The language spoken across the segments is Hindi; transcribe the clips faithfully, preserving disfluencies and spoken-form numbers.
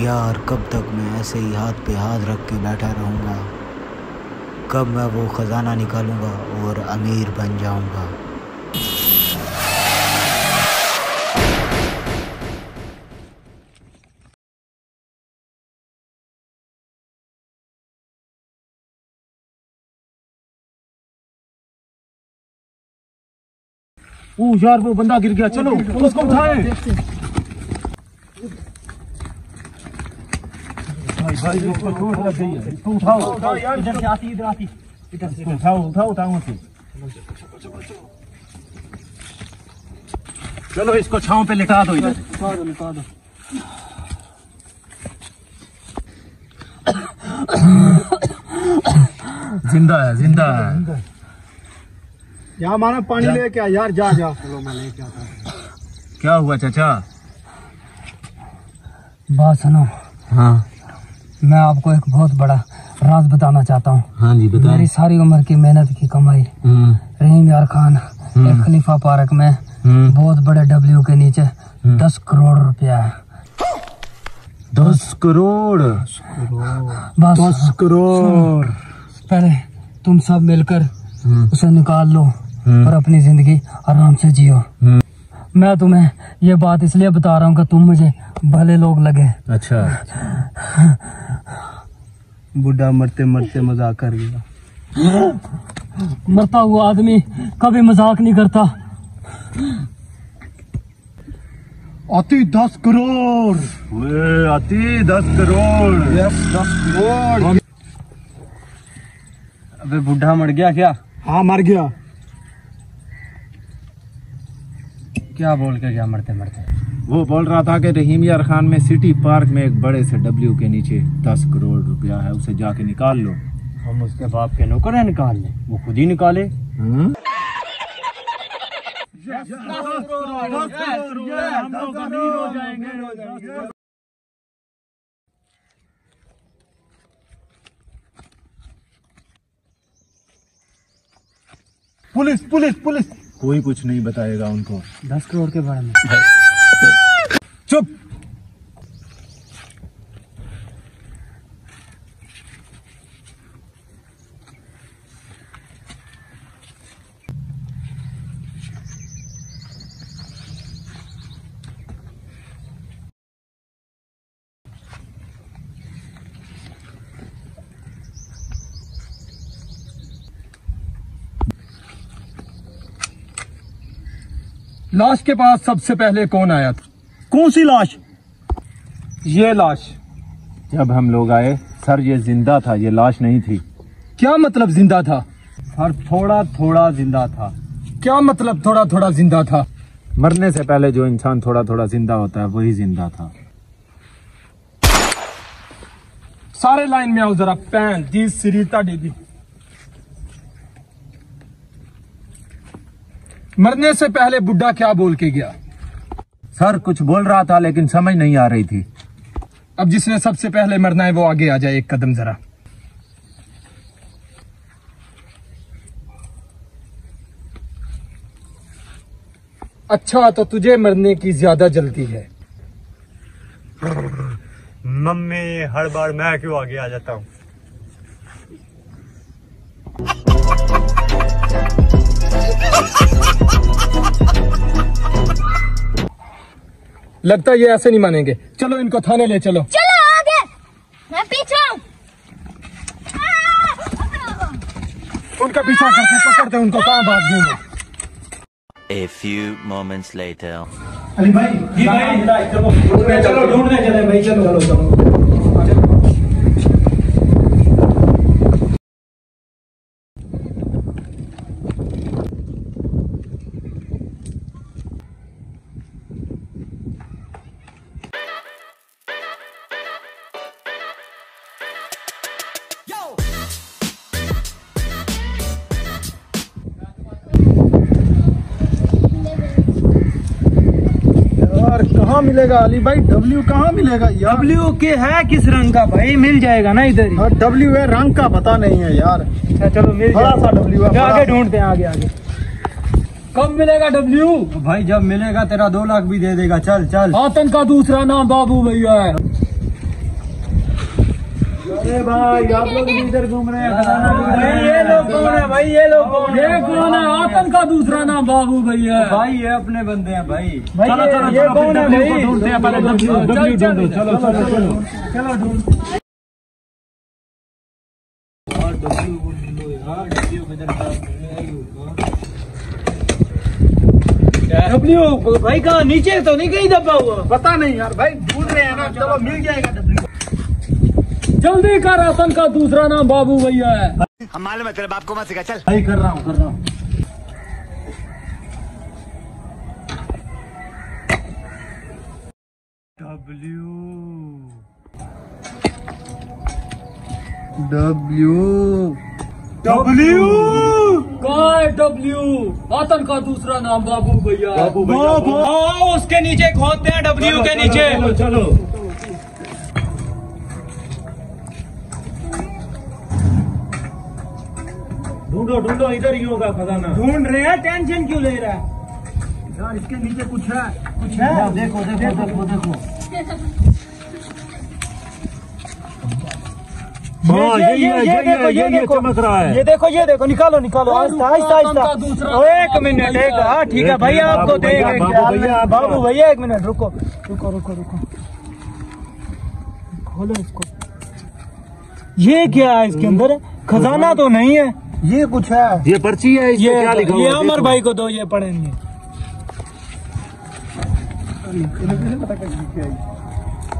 यार कब तक मैं ऐसे ही हाथ पे हाथ रख के बैठा रहूँगा, कब मैं वो ख़जाना निकालूँगा और अमीर बन जाऊँगा। ओ यार वो बंदा गिर गया, चलो उसको उठाएं। भाई भाई इसको चोट लग गई है, इसको उठाओ। उठाओ यार, इधर से आती इधर आती इधर से उठाओ उठाओ उठाओ उसे। चलो इसको छांव पे लिटा दो, इधर लिटा दो लिटा दो। जिंदा है जिंदा है यार, माना पानी ले क्या यार, जा जा। चलो मैं ले क्या था। क्या हुआ चाचा? बात सुनो। हाँ मैं आपको एक बहुत बड़ा राज बताना चाहता हूँ। हाँ जी बताओ। मेरी सारी उम्र की मेहनत की कमाई रहीम यार खान एक खलीफा पार्क में बहुत बड़े डब्ल्यू के नीचे दस करोड़ रुपया है। दस करोड़ बस दस करोड़ पहले तुम सब मिलकर उसे निकाल लो और अपनी जिंदगी आराम से जियो। मैं तुम्हें ये बात इसलिए बता रहा हूँ कि तुम मुझे भले लोग लगे। अच्छा, अच्छा। बुढ़ा मरते मरते मजाक कर गया। मरता हुआ आदमी कभी मजाक नहीं करता। आती दस करोड़ वे, आती दस करोड़ यस दस करोड़। अबे बुढ़ा मर गया क्या? हाँ मर गया। क्या बोल के गया मरते मरते? वो बोल रहा था कि रहीम यार खान में सिटी पार्क में एक बड़े से डब्ल्यू के नीचे दस करोड़ रुपया है, उसे जाके निकाल लो। हम उसके बाप के नौकर हैं निकाल ले, वो खुद ही निकाले। पुलिस पुलिस पुलिस कोई कुछ नहीं बताएगा उनको दस करोड़ के बारे में। चुप। लाश के पास सबसे पहले कौन आया था? कौन सी लाश? ये लाश। जब हम लोग आए सर ये जिंदा था, ये लाश नहीं थी। क्या मतलब जिंदा था? सर थोड़ा थोड़ा जिंदा था। क्या मतलब थोड़ा थोड़ा जिंदा था? मरने से पहले जो इंसान थोड़ा थोड़ा जिंदा होता है वही जिंदा था। सारे लाइन में आओ जरा। पैन दी सीरीता दीदी। मरने से पहले बुड्ढा क्या बोल के गया? सर कुछ बोल रहा था लेकिन समझ नहीं आ रही थी। अब जिसने सबसे पहले मरना है वो आगे आ जाए एक कदम जरा। अच्छा तो तुझे मरने की ज्यादा जल्दी है। मम्मी हर बार मैं क्यों आगे आ जाता हूँ? लगता ये ऐसे नहीं मानेंगे, चलो इनको थाने ले चलो। चलो आगे, मैं पीछे हूँ। उनका पीछा करते पकड़ते उनको, कहाँ भाग गए? A few moments later. Ali भाई, जी भाई, चलो ढूंढने चलो ढूंढने चले भाई, चलो चलो। कहाँ मिलेगा अली भाई? डब्ल्यू कहाँ मिलेगा यार? डब्ल्यू के है किस रंग का भाई? मिल जाएगा ना इधर ही। डब्ल्यू है, रंग का पता नहीं है यार। अच्छा चलो मिल जाएगा। बड़ा सा डब्ल्यू है, आगे ढूंढते हैं आगे आगे। कब मिलेगा डब्ल्यू? भाई जब मिलेगा तेरा दो लाख भी दे देगा। चल चल। आतन का दूसरा नाम बाबू भैया है। अरे भाई आप लोग इधर घूम रहे हैं। ये लोग कौन है भाई? ये लोग कौन है? कौन है? आतंक का दूसरा नाम बाबू भाई है। भाई ये अपने बंदे हैं भाई। ये कौन है भाई? चलो चलो चलो चलो ढूंढ। डब्ल्यू भाई कहाँ? नीचे तो नहीं कहीं दबा हुआ? पता नहीं यार भाई, ढूंढ रहे हैं ना, चलो मिल जाएगा डब्ल्यू। जल्दी कर, रतन का दूसरा नाम बाबू भैया है। हम मालूम है तेरे बाप को मत सिखा, चल। भाई कर रहा हूँ कर रहा हूँ डब्ल्यू डब्ल्यू डब्ल्यू काय डब्ल्यू? आतंक का दूसरा नाम बाबू भैया। बाबू भैया उसके नीचे खोदते हैं, डब्ल्यू के नीचे। चलो चलो ढूंढो ढूंढो, इधर ही होगा खजाना। ढूंढ रहे हैं, टेंशन क्यों ले रहा है यार? इसके नीचे कुछ है, कुछ है, देखो देखो देखो देखो। ये ये ये देखो, ये देखो चमक रहा है, ये देखो ये देखो। निकालो निकालो, आहिस्ता आहिस्ता आहिस्ता। एक मिनट, एक, हाँ ठीक है भैया, आपको देख रहे बाबू भैया। एक मिनट रुको रुको रुको रुको, खोलो इसको। ये क्या है इसके अंदर? खजाना तो नहीं है, ये कुछ है, ये पर्ची है। ये क्या लिखा? ये अमर भाई को दो, ये पढ़ेंगे।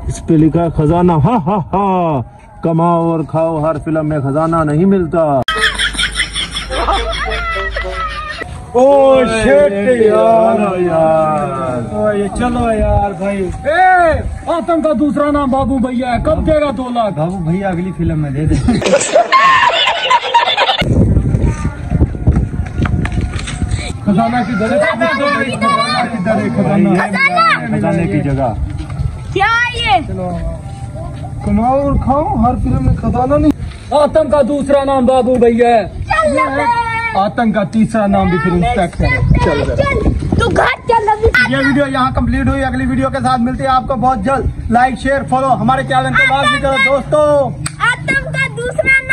इस पे लिखा खजाना। हा हा हा, कमाओ और खाओ, हर फिल्म में खजाना नहीं मिलता। ओ शिट यार, यार ये चलो यार भाई। ए आतंक का दूसरा नाम बाबू भैया है। कब देगा दो लाख बाबू भैया? अगली फिल्म में दे दे। खजाना की जगह, खजाने की जगह क्या ये? चलो कमाओ और खाओ, हर फिल्म में खजाना नहीं। आतंक का दूसरा नाम बाबू भैया है। आतंक का तीसरा नाम भी फिर इंस्पेक्ट है। ये वीडियो यहाँ कंप्लीट हुई, अगली वीडियो के साथ मिलते हैं आपको बहुत जल्द। लाइक शेयर फॉलो हमारे चैनल को, बात भी करो दोस्तों। आतंक का दूसरा